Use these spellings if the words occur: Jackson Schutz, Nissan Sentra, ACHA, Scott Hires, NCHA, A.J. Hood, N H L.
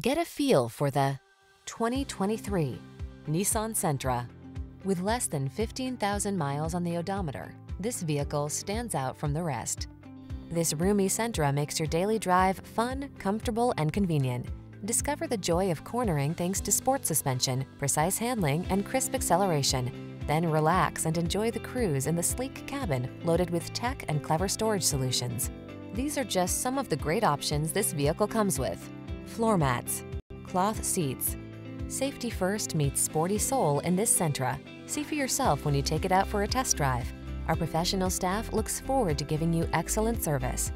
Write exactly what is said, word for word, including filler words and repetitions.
Get a feel for the twenty twenty-three Nissan Sentra. With less than fifteen thousand miles on the odometer, this vehicle stands out from the rest. This roomy Sentra makes your daily drive fun, comfortable, and convenient. Discover the joy of cornering thanks to sport suspension, precise handling, and crisp acceleration. Then relax and enjoy the cruise in the sleek cabin loaded with tech and clever storage solutions. These are just some of the great options this vehicle comes with: floor mats, cloth seats. Safety first meets sporty soul in this Sentra. See for yourself when you take it out for a test drive. Our professional staff looks forward to giving you excellent service.